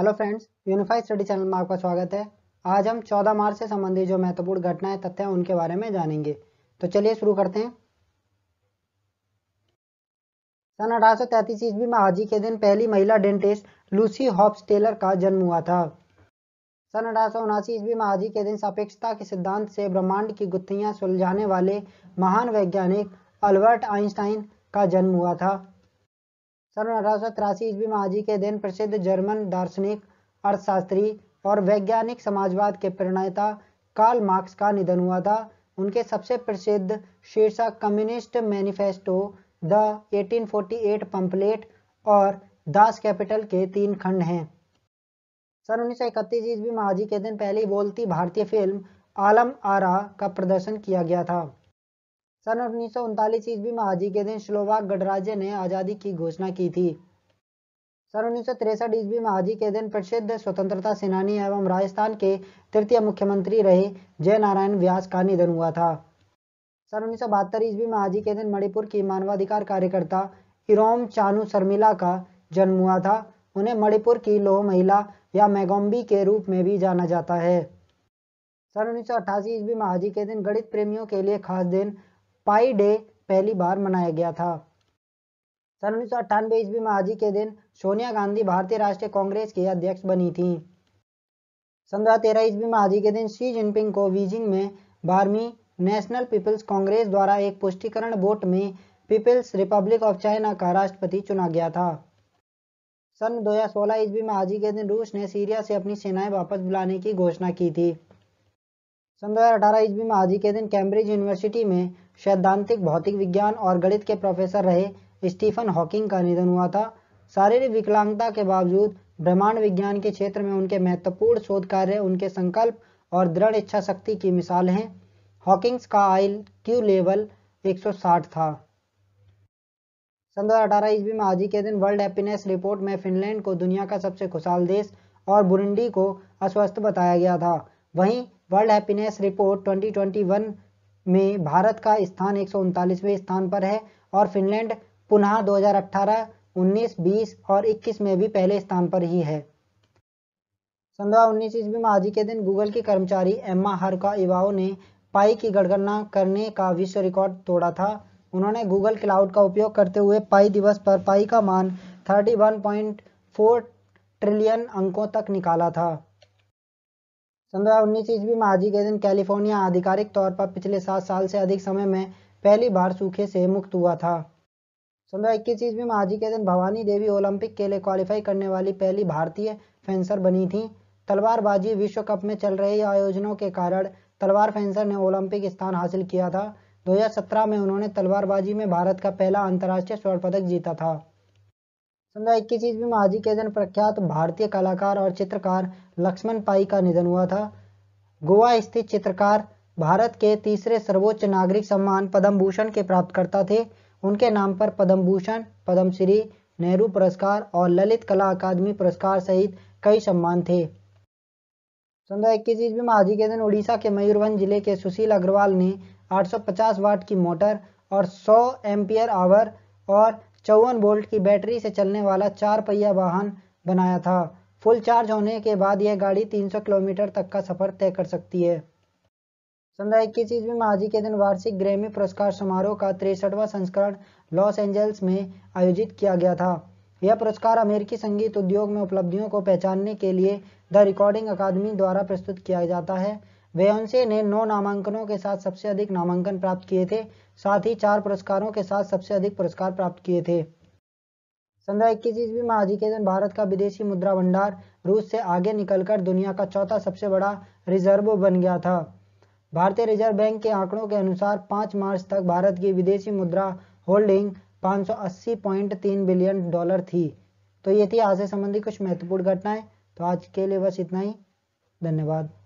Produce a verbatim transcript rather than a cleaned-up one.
Hello friends, unified study channel में आपका स्वागत है। आज हम चौदह मार्च से संबंधित जो महत्वपूर्ण घटनाएं तथ्य हैं उनके बारे में जानेंगे। तो चलिए शुरू करते हैं। सन अठारह सौ तैंतीस ईस्वी में आज ही के दिन पहली महिला डेंटिस्ट लूसी हॉब्स टेलर का जन्म हुआ था। सन अठारह सौ उनासी ईस्वी में आज ही के दिन सापेक्षता के सिद्धांत से ब्रह्मांड की गुत्थियां सुलझाने वाले महान वैज्ञानिक अल्बर्ट आइंस्टाइन का जन्म हुआ था। सन अठारह सौ तिरासी ईस्वी में आज ही के दिन प्रसिद्ध जर्मन दार्शनिक, अर्थशास्त्री और वैज्ञानिक समाजवाद के प्रणेता कार्ल मार्क्स का निधन हुआ था। उनके सबसे प्रसिद्ध शीर्षक कम्युनिस्ट मैनिफेस्टो, द अठारह सौ अड़तालीस पंपलेट और दास कैपिटल के तीन खंड हैं। सन उन्नीस सौ इकतीस ईस्वी में आज ही के दिन पहली बोलती भारतीय फिल्म आलम आरा का प्रदर्शन किया गया था। सन उन्नीस सौ उनतालीस ईस्वी में आज ही के दिन स्लोवाक गणराज्य ने आज़ादी की घोषणा की थी। सन उन्नीस सौ तिरसठ ईस्वी में आज ही के दिन प्रसिद्ध स्वतंत्रता सेनानी एवं राजस्थान के तृतीय मुख्यमंत्री रहे जयनारायण व्यास का निधन हुआ था। सन उन्नीस सौ बहत्तर ईस्वी में आज ही के दिन मणिपुर की मानवाधिकार कार्यकर्ता इरोम चानू शर्मिला का जन्म हुआ था। उन्हें मणिपुर की लोह महिला या मैगोम्बी के रूप में भी जाना जाता है। सन उन्नीस सौ अट्ठासी ईस्वी में आज ही के दिन गणित प्रेमियों के लिए खास दिन पाई डे पहली बार मनाया गया था। सन उन्नीस सौ अट्ठानवे ईस्वी में आज ही के दिन सोनिया गांधी भारतीय राष्ट्रीय कांग्रेस की अध्यक्ष बनी थी। सन दो हजार तेरह ईस्वी में आज ही के दिन शी जिनपिंग को बीजिंग में बारहवीं नेशनल पीपल्स कांग्रेस द्वारा एक पुष्टिकरण वोट में पीपल्स रिपब्लिक ऑफ चाइना का राष्ट्रपति चुना गया था। सन दो हजार सोलह ईस्वी में आज ही के दिन रूस ने सीरिया से अपनी सेनाएं वापस बुलाने की घोषणा की थी। सन दो हजार अठारह ईस्वी में आज ही के दिन कैम्ब्रिज यूनिवर्सिटी में सैद्धांतिक भौतिक विज्ञान और गणित के प्रोफेसर रहे स्टीफन हॉकिंग का निधन हुआ था। शारीरिक विकलांगता के बावजूद ब्रह्मांड विज्ञान के क्षेत्र में उनके महत्वपूर्ण शोध कार्य उनके संकल्प और दृढ़ इच्छा शक्ति की मिसाल हैं। हॉकिंग्स का आईक्यू लेवल एक सौ साठ था। सन दो हजार अठारह ईस्वी में आज ही के दिन वर्ल्ड हैप्पीनेस रिपोर्ट में फिनलैंड को दुनिया का सबसे खुशहाल देश और बुरुंडी को अस्वस्थ बताया गया था। वहीं वर्ल्ड हैप्पीनेस रिपोर्ट दो हज़ार इक्कीस में भारत का स्थान एक सौ उनतालीसवें स्थान पर है और फिनलैंड पुनः दो हज़ार अठारह, उन्नीस, बीस और इक्कीस में भी पहले स्थान पर ही है। सन उन्नीस ईस्वी में आज ही के दिन गूगल की कर्मचारी एम्मा हारुका इवाओ ने पाई की गणना करने का विश्व रिकॉर्ड तोड़ा था। उन्होंने गूगल क्लाउड का उपयोग करते हुए पाई दिवस पर पाई का मान इकतीस पॉइंट चार ट्रिलियन अंकों तक निकाला था। सन दो हजार उन्नीस ईस्वी में आज ही के दिन कैलिफोर्निया आधिकारिक तौर पर पिछले सात साल से अधिक समय में पहली बार सूखे से मुक्त हुआ था। सन दो हजार इक्कीस ईस्वी में आज ही के दिन भवानी देवी ओलंपिक के लिए क्वालिफाई करने वाली पहली भारतीय फेंसर बनी थी। तलवारबाजी विश्व कप में चल रहे आयोजनों के कारण तलवार फेंसर ने ओलंपिक स्थान हासिल किया था। दो हजार सत्रह में उन्होंने तलवारबाजी में भारत का पहला अंतर्राष्ट्रीय स्वर्ण पदक जीता था। सन दो हजार इक्कीस ईस्वी में आज ही के दिन प्रख्यात भारतीय कलाकार और चित्रकार लक्ष्मण पाई का निधन हुआ था। गोवा स्थित चित्रकार भारत के तीसरे सर्वोच्च नागरिक सम्मान पद्म भूषण के प्राप्तकर्ता थे। उनके नाम पर पद्म भूषण, पद्म श्री, नेहरू पुरस्कार और ललित कला अकादमी पुरस्कार सहित कई सम्मान थे। सन दो हजार इक्कीस ईस्वी में आज ही के दिन उड़ीसा के मयूरभंज जिले के सुशील अग्रवाल ने आठ सौ पचास वाट की मोटर और सौ एम्पियर आवर और चौवन वोल्ट की बैटरी से चलने वाला चार पहिया वाहन बनाया था। फुल चार्ज होने के बाद यह गाड़ी तीन सौ किलोमीटर तक का सफर तय कर सकती है। सन इक्कीस ईस्वी में आज ही के दिन वार्षिक ग्रैमी पुरस्कार समारोह का तिरसठवां संस्करण लॉस एंजल्स में आयोजित किया गया था। यह पुरस्कार अमेरिकी संगीत उद्योग में उपलब्धियों को पहचानने के लिए द रिकॉर्डिंग अकादमी द्वारा प्रस्तुत किया जाता है। बेयोंसे ने नौ नामांकनों के साथ सबसे अधिक नामांकन प्राप्त किए थे। साथ ही चार पुरस्कारों के साथ सबसे अधिक पुरस्कार प्राप्त किए थे। सन इक्कीस ईस्वी में आज ही के दिन भारत का विदेशी मुद्रा भंडार रूस से आगे निकलकर दुनिया का चौथा सबसे बड़ा रिजर्व बन गया था। भारतीय रिजर्व बैंक के आंकड़ों के अनुसार पाँच मार्च तक भारत की विदेशी मुद्रा होल्डिंग पाँच सौ अस्सी पॉइंट तीन बिलियन डॉलर थी। तो ये थी आज से संबंधित कुछ महत्वपूर्ण घटनाएं। तो आज के लिए बस इतना ही। धन्यवाद।